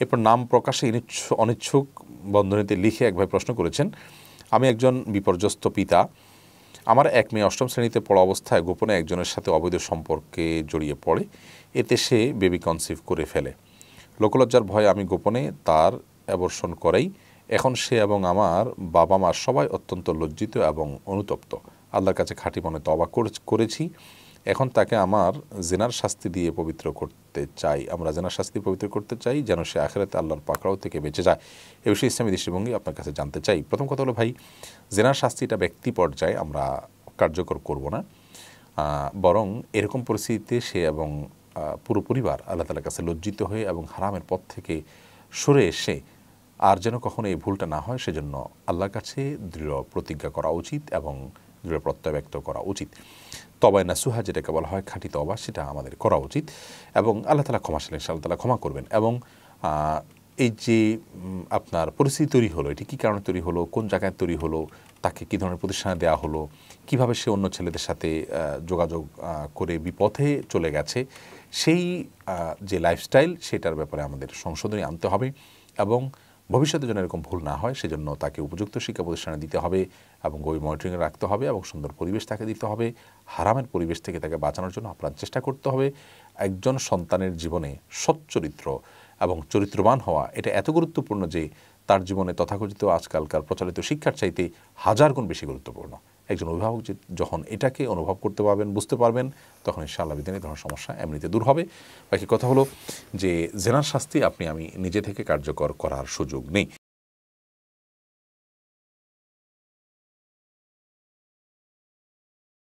এরপর নাম প্রকাশে অনিচ্ছুক বন্ধনীতে লিখে এক ভাই প্রশ্ন করেছেন, আমি একজন বিপর্যস্ত পিতা, আমার এক মেয়ে অষ্টম শ্রেণীতে পড়া অবস্থায় গোপনে একজনের সাথে অবৈধ সম্পর্কে জড়িয়ে পড়ে, এতে সে বেবি কনসিভ করে ফেলে। লোকলজ্জার ভয়ে আমি গোপনে তার অ্যাবর্শন করাই। এখন সে এবং আমার বাবা মা সবাই অত্যন্ত লজ্জিত এবং অনুতপ্ত। আল্লাহর কাছে খাঁটি মনে তওবা করেছি। এখন তাকে আমার জেনার শাস্তি দিয়ে পবিত্র করতে চাই, আমরা জেনার শাস্তি পবিত্র করতে চাই যেন সে আখিরাতে আল্লাহর পাকড়াও থেকে বেঁচে যায়। এ বিষয়ে ইসলামী দৃষ্টিভঙ্গি আপনার কাছে জানতে চাই। প্রথম কথা হলো ভাই, জেনার শাস্তিটা ব্যক্তি পর্যায়ে আমরা কার্যকর করব না, বরং এরকম পরিস্থিতিতে সে এবং পুরো পরিবার আল্লাহ তাআলার কাছে লজ্জিত হয়ে এবং হারামের পথ থেকে সরে এসে আর যেন কখনো এই ভুলটা না হয় সেজন্য আল্লাহর কাছে দৃঢ় প্রতিজ্ঞা করা উচিত এবং দৃঢ় প্রত্যয় ব্যক্ত করা উচিত। তবায় নাসুহা যেটাকে বলা হয়, খাঁটি তওবা, সেটা আমাদের করা উচিত এবং আল্লাহ তাআলা ক্ষমাশীল, ইনশাআল্লাহ তাআলা ক্ষমা করবেন। এবং এই যে আপনার পরিস্থিতি তৈরি হলো, এটি কী কারণে তৈরি হলো, কোন জায়গায় তৈরি হলো, তাকে কী ধরনের প্রতিষ্ঠানে দেওয়া হলো, কিভাবে সে অন্য ছেলেদের সাথে যোগাযোগ করে বিপথে চলে গেছে, সেই যে লাইফস্টাইল সেটার ব্যাপারে আমাদের সংশোধনী আনতে হবে এবং ভবিষ্যতে যেন এরকম ভুল না হয় সেজন্য তাকে উপযুক্ত শিক্ষা প্রতিষ্ঠানে দিতে হবে এবং গভীর মনিটরিংয়ে রাখতে হবে এবং সুন্দর পরিবেশ তাকে দিতে হবে। হারামের পরিবেশ থেকে তাকে বাঁচানোর জন্য আপ্রাণ চেষ্টা করতে হবে। একজন সন্তানের জীবনে সচ্চরিত্র এবং চরিত্রবান হওয়া এটা এত গুরুত্বপূর্ণ যে তার জীবনে তথাকথিত আজকালকার প্রচলিত শিক্ষার চাইতে হাজার গুণ বেশি গুরুত্বপূর্ণ। একজন অভিভাবক যখন এটাকে অনুভব করতে পারবেন, বুঝতে পারবেন, তখন ইনশাআল্লাহ বিধানে এই ধরনের সমস্যা এমনিতে দূর হবে। বাকি কথা হলো যে জেনার শাস্তি আপনি আমি নিজে থেকে কার্যকর করার সুযোগ নেই।